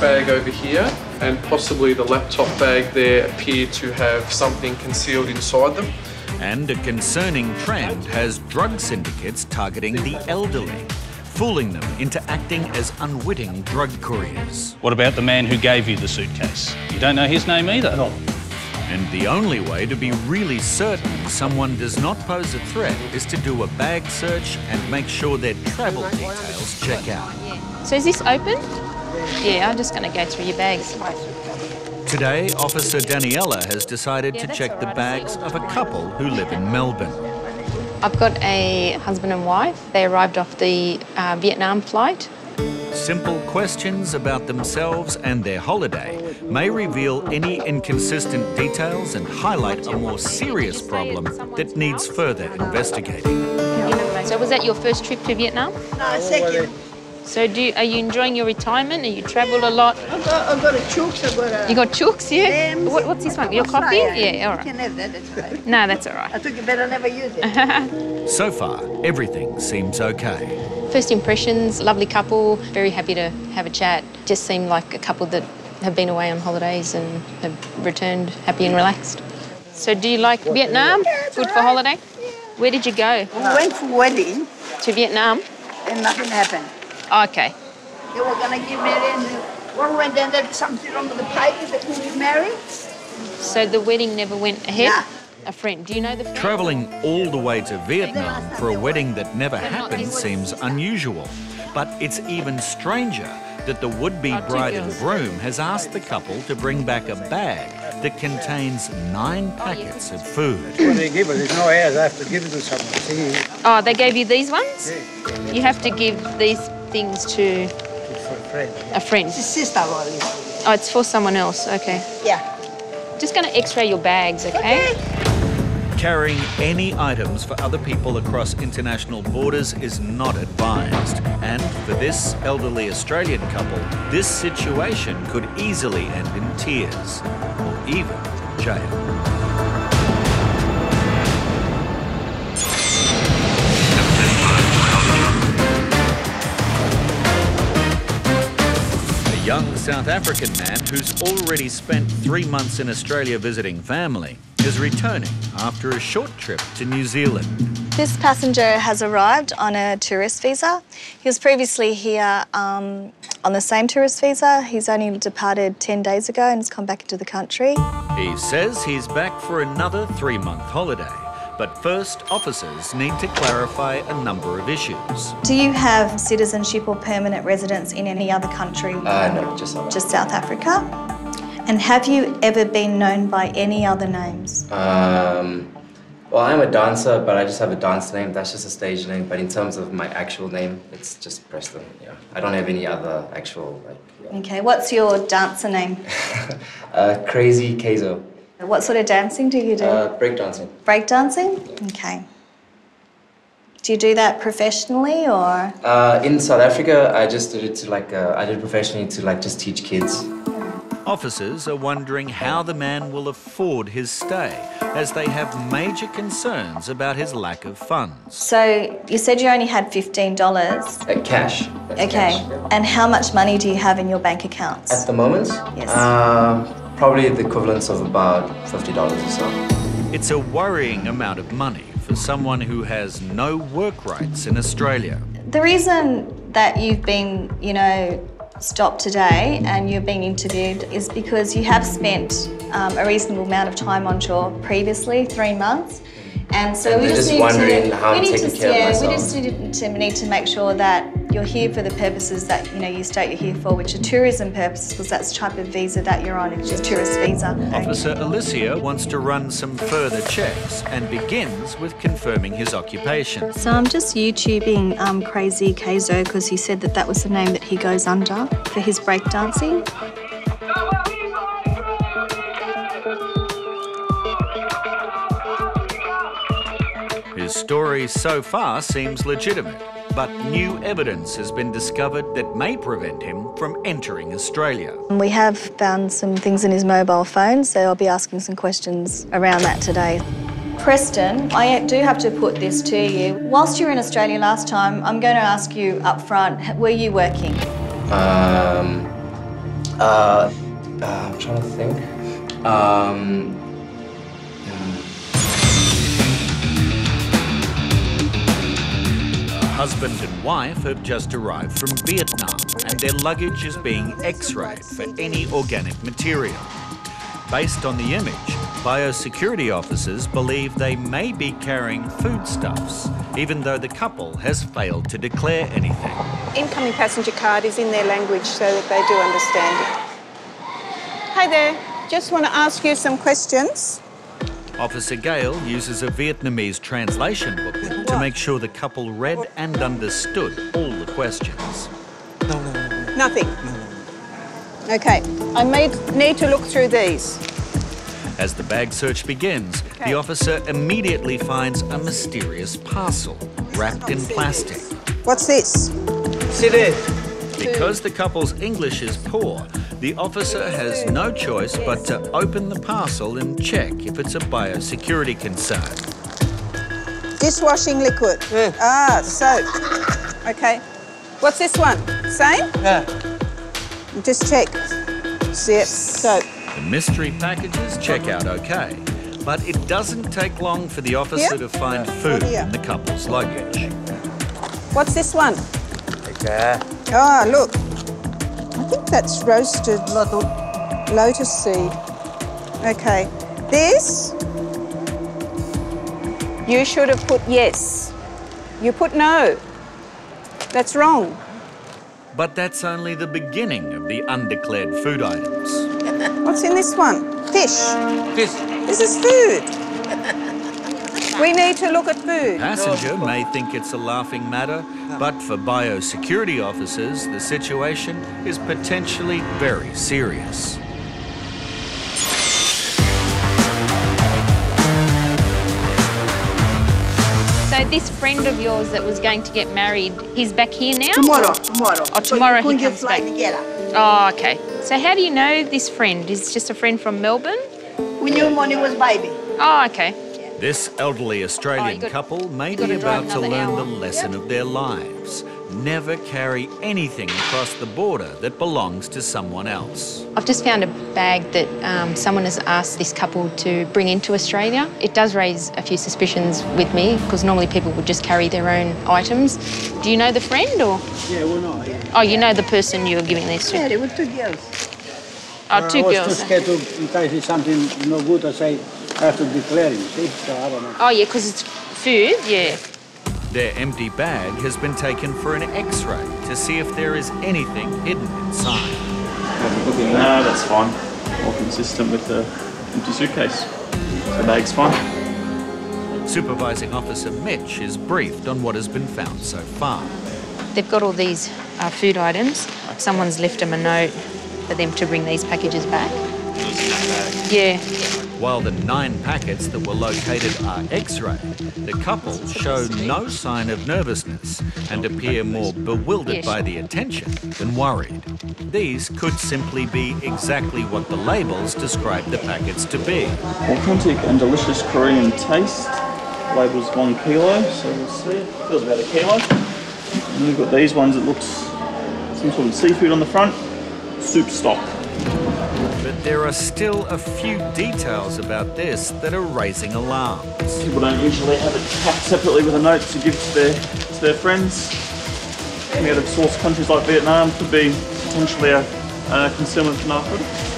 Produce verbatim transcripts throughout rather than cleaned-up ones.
bag over here and possibly the laptop bag there appear to have something concealed inside them. And a concerning trend has drug syndicates targeting the elderly, fooling them into acting as unwitting drug couriers. What about the man who gave you the suitcase? You don't know his name either? No. And the only way to be really certain someone does not pose a threat is to do a bag search and make sure their travel details check out. So is this open? Yeah, I'm just going to go through your bags. Today, Officer Daniella has decided yeah, to check the right. bags of a couple who live in Melbourne. I've got a husband and wife. They arrived off the uh, Vietnam flight. Simple questions about themselves and their holiday may reveal any inconsistent details and highlight a more serious problem that needs further investigating. So was that your first trip to Vietnam? No, second. So do you, are you enjoying your retirement? Are you travelled a lot? I've got, I've got a chooks, I've got a... You got chooks, yeah? What, what's this one? Your coffee? Yeah, all right. You can have that, that's all right. No, that's all right. I think you better never use it. So far, everything seems okay. First impressions, lovely couple, very happy to have a chat. Just seem like a couple that have been away on holidays and have returned happy and relaxed. So do you like Vietnam? Yeah, it's good for holiday? Yeah. Where did you go? We went for a wedding. To Vietnam? And nothing happened. Okay. They were going to get married and one went down there with something wrong with the papers, they couldn't get married. So the wedding never went ahead? No. A friend, do you know the friend? Travelling all the way to Vietnam for a wedding that never happened seems unusual. But it's even stranger that the would-be bride and groom has asked the couple to bring back a bag that contains nine packets of food. What they give us is not ours, I have to give it to someone. Oh, they gave you these ones? Yeah. You have to give these things to a friend. It's a sister. Oh, it's for someone else, okay. Yeah. Just going to x-ray your bags, okay? okay? Carrying any items for other people across international borders is not advised. And for this elderly Australian couple, this situation could easily end in tears or even jail. Young South African man who's already spent three months in Australia visiting family is returning after a short trip to New Zealand. This passenger has arrived on a tourist visa. He was previously here um, on the same tourist visa. He's only departed ten days ago and has come back into the country. He says he's back for another three-month holiday. But first, officers need to clarify a number of issues. Do you have citizenship or permanent residence in any other country? Uh, no, just South Africa. Just South Africa? And have you ever been known by any other names? Um, well, I'm a dancer, but I just have a dance name. That's just a stage name. But in terms of my actual name, it's just Preston, yeah. I don't have any other actual, like... Yeah. Okay, what's your dancer name? uh, Crazy Kezo. What sort of dancing do you do? Uh, break dancing. Break dancing? Yeah. Okay. Do you do that professionally or? Uh, in South Africa, I just did it to like, uh, I did it professionally to like just teach kids. Officers are wondering how the man will afford his stay as they have major concerns about his lack of funds. So you said you only had fifteen dollars. Uh, cash. That's okay. Cash. And how much money do you have in your bank accounts? At the moment? Yes. Uh, Probably the equivalent of about fifty dollars or so. It's a worrying amount of money for someone who has no work rights in Australia. The reason that you've been, you know, stopped today and you're being interviewed is because you have spent um, a reasonable amount of time on shore previously, three months. And so and we just, just need wondering to, how we I'm need taking to care yeah, of myself. We just need to, need to make sure that you're here for the purposes that you know you state you're here for, which are tourism purposes, because that's the type of visa that you're on, it's a tourist visa. Officer Alicia wants to run some further checks and begins with confirming his occupation. So I'm just YouTubing um, Crazy Kezo because he said that that was the name that he goes under for his breakdancing. His story so far seems legitimate. But new evidence has been discovered that may prevent him from entering Australia. We have found some things in his mobile phone, so I'll be asking some questions around that today. Preston, I do have to put this to you. Whilst you were in Australia last time, I'm going to ask you up front, were you working? Um, Uh, uh, I'm trying to think. Um, yeah. A husband and wife have just arrived from Vietnam and their luggage is being x-rayed for any organic material. Based on the image, biosecurity officers believe they may be carrying foodstuffs, even though the couple has failed to declare anything. Incoming passenger card is in their language so that they do understand it. Hi there, just want to ask you some questions. Officer Gale uses a Vietnamese translation booklet to make sure the couple read and understood all the questions. No, no, no, no. Nothing? No, no. Okay, I may need to look through these. As the bag search begins, okay. The officer immediately finds a mysterious parcel wrapped in plastic. This. What's this? Cigarette. Because the couple's English is poor, the officer has no choice but to open the parcel and check if it's a biosecurity concern. Dishwashing liquid. Yeah. Ah, soap. Okay. What's this one? Same? Yeah. Just check. Zip, soap. The mystery packages check out okay, but it doesn't take long for the officer here? to find food oh, in the couple's luggage. What's this one? Okay. Ah, oh, look. I think that's roasted lotus seed. Okay. This? You should have put yes. You put no. That's wrong. But that's only the beginning of the undeclared food items. What's in this one? Fish. Fish. This is food. We need to look at food. Passenger may think it's a laughing matter, but for biosecurity officers, the situation is potentially very serious. So this friend of yours that was going to get married, he's back here now? Tomorrow, tomorrow. Oh, tomorrow he comes back. Oh, okay. So how do you know this friend? Is it just a friend from Melbourne? We knew him when he was baby. Oh, okay. This elderly Australian oh, got, couple may be about to learn hour. the lesson yep. of their lives. Never carry anything across the border that belongs to someone else. I've just found a bag that um, someone has asked this couple to bring into Australia. It does raise a few suspicions with me because normally people would just carry their own items. Do you know the friend or...? Yeah, well, no, yeah. Oh, you know the person you were giving these to? Yeah, they were two girls. Oh, two girls. I was too scared to, in case it's something no good, I say, I have to declare it, see? So I don't know. Oh, yeah, because it's food, yeah. Their empty bag has been taken for an x-ray to see if there is anything hidden inside. No, that's fine. All consistent with the empty suitcase. The bag's fine. Supervising Officer Mitch is briefed on what has been found so far. They've got all these uh, food items. Someone's left them a note for them to bring these packages back. Yeah. While the nine packets that were located are x-rayed, the couple show no sign of nervousness and appear more bewildered by the attention than worried. These could simply be exactly what the labels describe the packets to be. Authentic and delicious Korean taste. Labels one kilo, so we'll see. It feels about a kilo. And then we've got these ones that looks some sort of seafood on the front. Soup stock. But there are still a few details about this that are raising alarms. People don't usually have it packed separately with a note to give to their, to their friends. Coming out of source countries like Vietnam could be potentially a, a concern with narcotics.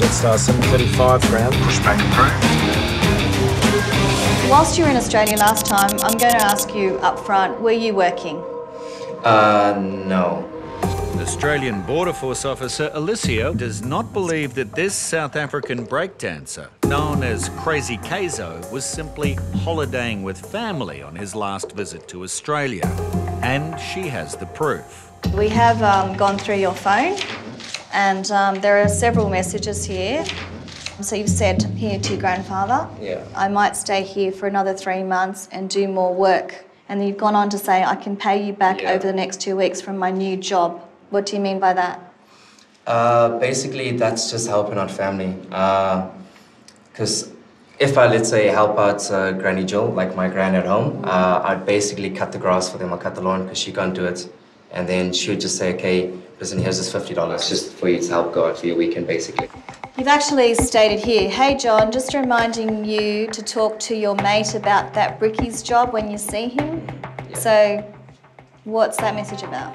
Jetstar seven thirty-five ground, pushback approved. Whilst you were in Australia last time, I'm going to ask you up front, were you working? Uh, no. Australian Border Force officer Alessio does not believe that this South African breakdancer, known as Crazy Kezo, was simply holidaying with family on his last visit to Australia. And she has the proof. We have um, gone through your phone, and um, there are several messages here. So you've said here to your grandfather, yeah. I might stay here for another three months and do more work. And you've gone on to say, I can pay you back yeah. over the next two weeks from my new job. What do you mean by that? Uh, basically, that's just helping out family. Because uh, If I, let's say, help out uh, Granny Jill, like my gran at home, uh, I'd basically cut the grass for them or cut the lawn because she can't do it. And then she would just say, okay, listen, here's this fifty dollars just for you to help go out for your weekend, basically. You've actually stated here, hey, John, just reminding you to talk to your mate about that Ricky's job when you see him. Yeah. So what's that message about?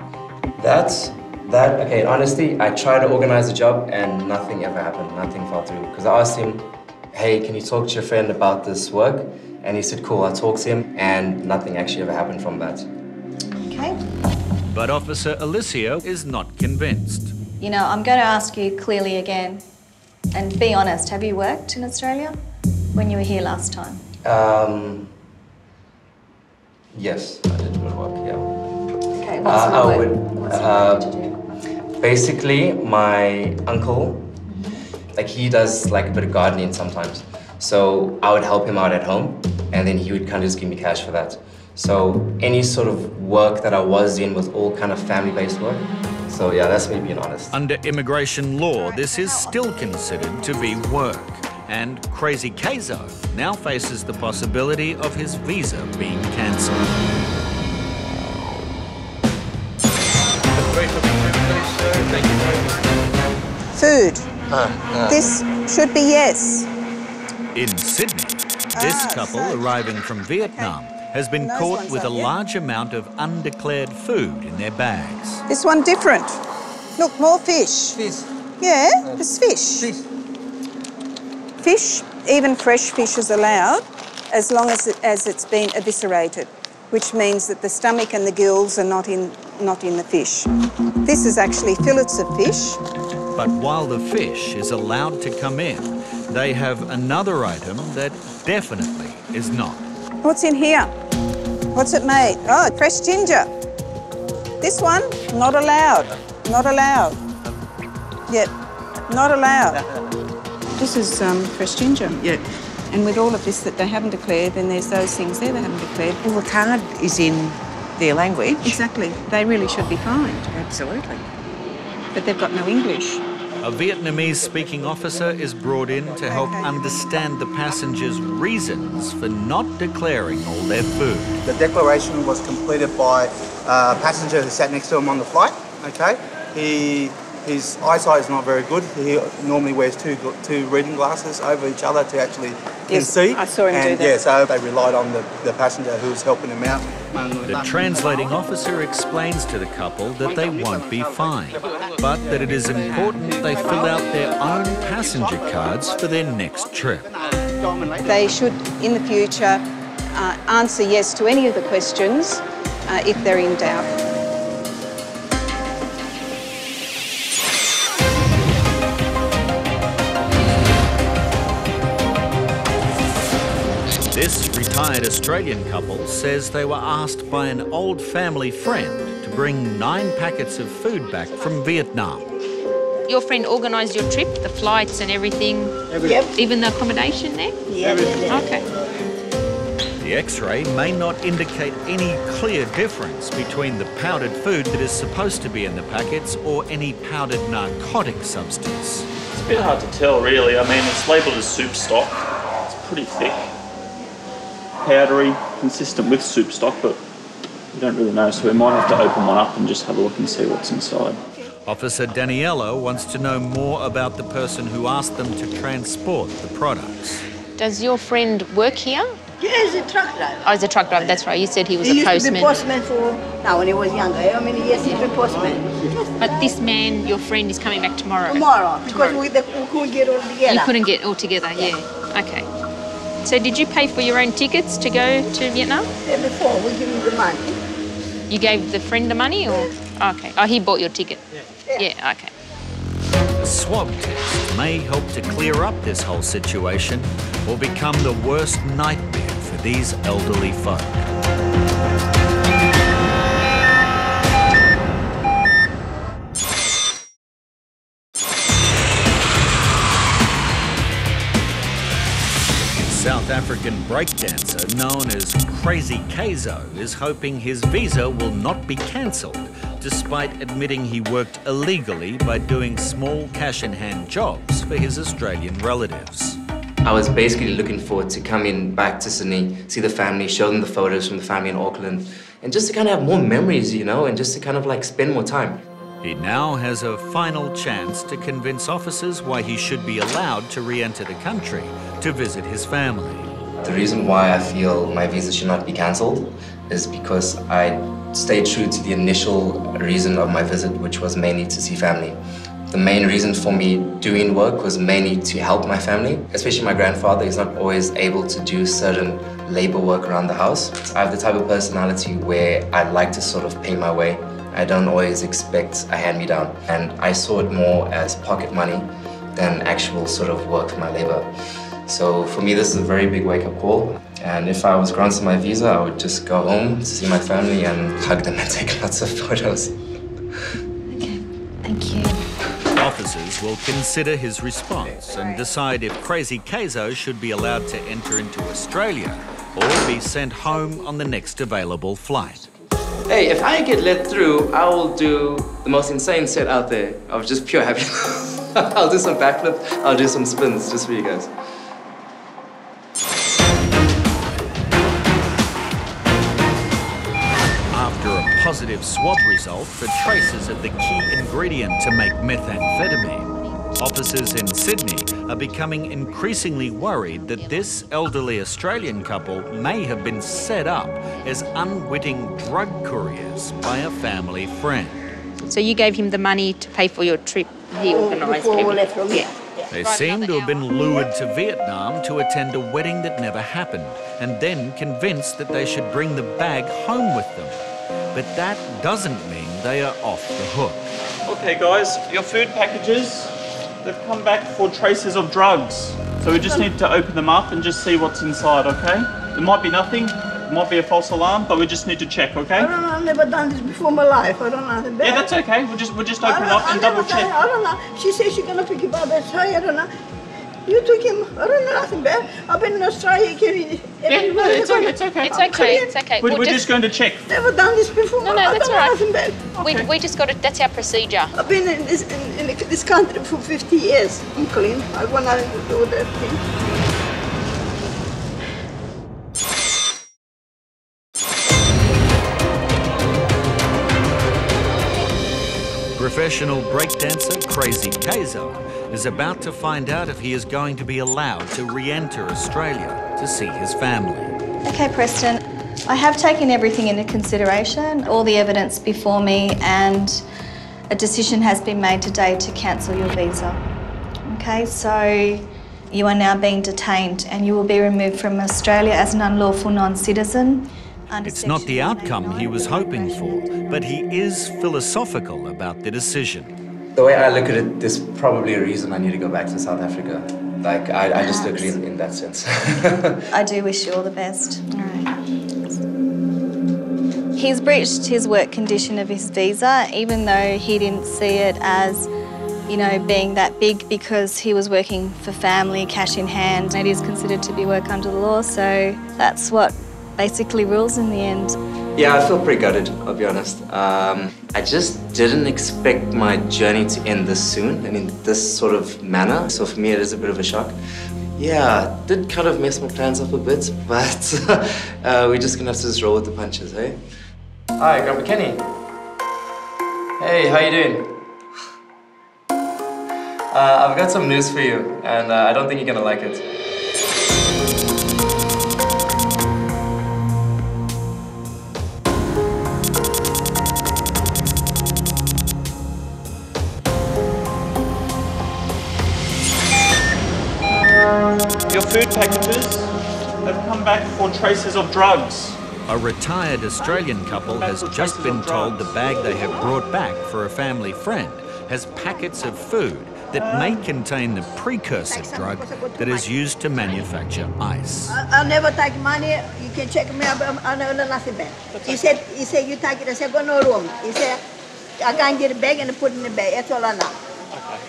That's... That, okay, honestly, I tried to organize a job and nothing ever happened, nothing fell through. Because I asked him, hey, can you talk to your friend about this work? And he said, cool, I'll talk to him, and nothing actually ever happened from that. Okay. But Officer Alicia is not convinced. You know, I'm going to ask you clearly again, and be honest, have you worked in Australia when you were here last time? Um, yes, I did work, yeah. Okay, what's uh, my work? Would, what's uh, my work to do? Basically, my uncle, like he does like a bit of gardening sometimes. So I would help him out at home and then he would kind of just give me cash for that. So any sort of work that I was doing was all kind of family-based work. So yeah, that's me being honest. Under immigration law, this is still considered to be work. And Crazy Kezo now faces the possibility of his visa being cancelled. Food. Uh, uh. This should be yes. In Sydney, this ah, couple so. arriving from Vietnam okay. has been caught with a yet. large amount of undeclared food in their bags. This one different. Look, more fish. Fish. Yeah, uh, it's fish. Fish. Fish, even fresh fish is allowed as long as, it, as it's been eviscerated, which means that the stomach and the gills are not in, not in the fish. This is actually fillets of fish. But while the fish is allowed to come in, they have another item that definitely is not. What's in here? What's it made? Oh, fresh ginger. This one, not allowed. Not allowed. Yep, not allowed. This is um, fresh ginger. Yeah. And with all of this that they haven't declared, then there's those things there they haven't declared. Well, the card is in their language. Exactly. They really should be fined. Absolutely. But they've got no English. A Vietnamese-speaking officer is brought in to help okay. understand the passengers' reasons for not declaring all their food. The declaration was completed by a passenger who sat next to him on the flight, okay? He... His eyesight is not very good. He normally wears two two reading glasses over each other to actually yes, see. I saw him and, do that. Yeah, so they relied on the, the passenger who was helping him out. The translating officer explains to the couple that they won't be fined, but that it is important they fill out their own passenger cards for their next trip. They should, in the future, uh, answer yes to any of the questions uh, if they're in doubt. This retired Australian couple says they were asked by an old family friend to bring nine packets of food back from Vietnam. Your friend organised your trip, the flights and everything, yep. even the accommodation there? Yeah. Okay. The X-ray may not indicate any clear difference between the powdered food that is supposed to be in the packets or any powdered narcotic substance. It's a bit hard to tell, really. I mean, it's labelled as soup stock. It's pretty thick. Powdery, consistent with soup stock, but we don't really know, so we might have to open one up and just have a look and see what's inside. Officer Daniela wants to know more about the person who asked them to transport the products. Does your friend work here? Yeah, he's a truck driver. Oh, he's a truck driver, that's right. You said he was he a postman. He used to be postman for... No, when he was younger. I mean, yes, he's a postman. But this man, your friend, is coming back tomorrow? Tomorrow, because tomorrow. We, the, we couldn't get all together. You couldn't get all together, yeah. yeah. Okay. So did you pay for your own tickets to go to Vietnam? Yeah, before, we gave him the money. You gave the friend the money or...? Yeah. Okay. Oh, he bought your ticket? Yeah. Yeah, yeah okay. The swab test may help to clear up this whole situation or become the worst nightmare for these elderly folk. South African breakdancer known as Crazy Kezo is hoping his visa will not be cancelled, despite admitting he worked illegally by doing small cash-in-hand jobs for his Australian relatives. I was basically looking forward to coming back to Sydney, see the family, show them the photos from the family in Auckland, and just to kind of have more memories, you know, and just to kind of like spend more time. He now has a final chance to convince officers why he should be allowed to re-enter the country to visit his family. The reason why I feel my visa should not be cancelled is because I stayed true to the initial reason of my visit, which was mainly to see family. The main reason for me doing work was mainly to help my family, especially my grandfather. He's not always able to do certain labor work around the house. I have the type of personality where I like to sort of pay my way. I don't always expect a hand-me-down. And I saw it more as pocket money than actual sort of work for my labor. So for me, this is a very big wake-up call. And if I was granted my visa, I would just go home to see my family and hug them and take lots of photos. Okay, thank you. Officers will consider his response and decide if Crazy Kezo should be allowed to enter into Australia or be sent home on the next available flight. Hey, if I get let through, I will do the most insane set out there of just pure happiness. I'll do some backflips, I'll do some spins just for you guys. After a positive swab result for traces of the key ingredient to make methamphetamine, officers in Sydney are becoming increasingly worried that this elderly Australian couple may have been set up as unwitting drug couriers by a family friend. So you gave him the money to pay for your trip he organised? Yeah. They seem to have been lured to Vietnam to attend a wedding that never happened and then convinced that they should bring the bag home with them. But that doesn't mean they are off the hook. Okay guys, your food packages, they've come back for traces of drugs. So we just need to open them up and just see what's inside, okay? It might be nothing. It might be a false alarm, but we just need to check, okay? I don't know, I've never done this before in my life. I don't know how to do it. Yeah, that's okay. We'll just, we'll just open it up and double check. I don't know. She says she's going to pick him up. That's her. I don't know. You took him. I don't know nothing bad. I've been in Australia. Yeah, no, it's okay. It's okay. It's okay. It's okay. We're, we're just going to check. Never done this before. No, no, that's all right. I don't know nothing bad. Okay. We, we just got to, that's our procedure. I've been in this, in, in this country for fifty years, I'm clean. I want to do that thing. Professional breakdancer Crazy Kezo is about to find out if he is going to be allowed to re-enter Australia to see his family. Okay, Preston, I have taken everything into consideration, all the evidence before me, and a decision has been made today to cancel your visa. Okay, so you are now being detained and you will be removed from Australia as an unlawful non-citizen. It's not the outcome he was hoping for, but he is philosophical about the decision. The way I look at it, there's probably a reason I need to go back to South Africa. Like, I, I just agree in that sense. I do wish you all the best. All right. He's breached his work condition of his visa, even though he didn't see it as, you know, being that big, because he was working for family, cash in hand. It is considered to be work under the law, so that's what basically rules in the end. Yeah, I feel pretty gutted, I'll be honest. Um, I just didn't expect my journey to end this soon and in this sort of manner. So for me, it is a bit of a shock. Yeah, did kind of mess my plans up a bit, but uh, we're just gonna have to just roll with the punches, hey? Hi, Grandpa Kenny. Hey, how you doing? Uh, I've got some news for you, and uh, I don't think you're gonna like it. Your food packages have come back for traces of drugs. A retired Australian couple has just been told the bag they have brought back for a family friend has packets of food that may contain the precursor drug that is used to manufacture ice. I'll never take money. You can check me up. I know nothing back. He said, he said, you take it. I said, go no room. He said, I can't get a bag and put it in the bag. That's all I know.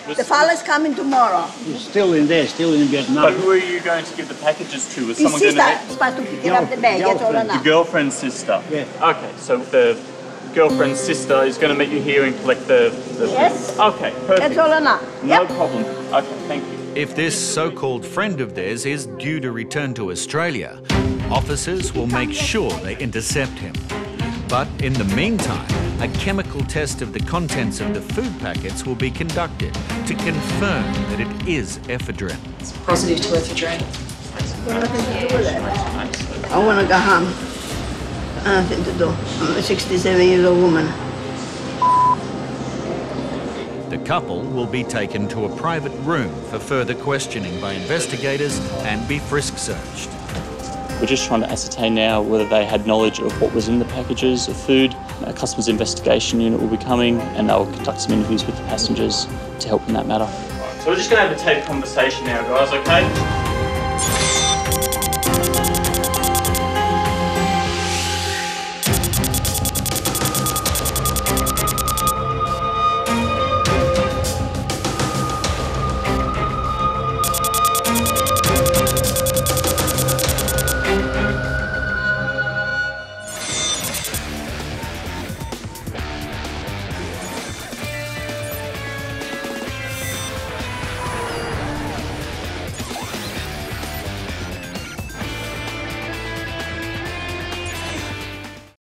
Okay. The fella's coming tomorrow. You're still in there, still in Vietnam. But who are you going to give the packages to? Is His someone sister going to... supposed to pick it up the bag, that's all I know. The girlfriend's sister? Yeah. Okay, so the girlfriend's sister is going to meet you here and collect the... the yes. Food. Okay, perfect. That's all I know. No yep. problem. Okay, thank you. If this so-called friend of theirs is due to return to Australia, officers will make sure they intercept him. But in the meantime, a chemical test of the contents of the food packets will be conducted to confirm that it is ephedrine. It's positive to ephedrine. What do you do with that? I want to go home. I think to do. I'm a sixty-seven-year-old woman. The couple will be taken to a private room for further questioning by investigators and be frisk searched. We're just trying to ascertain now whether they had knowledge of what was in the packages of food. A customs investigation unit will be coming and they'll conduct some interviews with the passengers to help in that matter. Right, so we're just going to have a taped conversation now, guys, okay?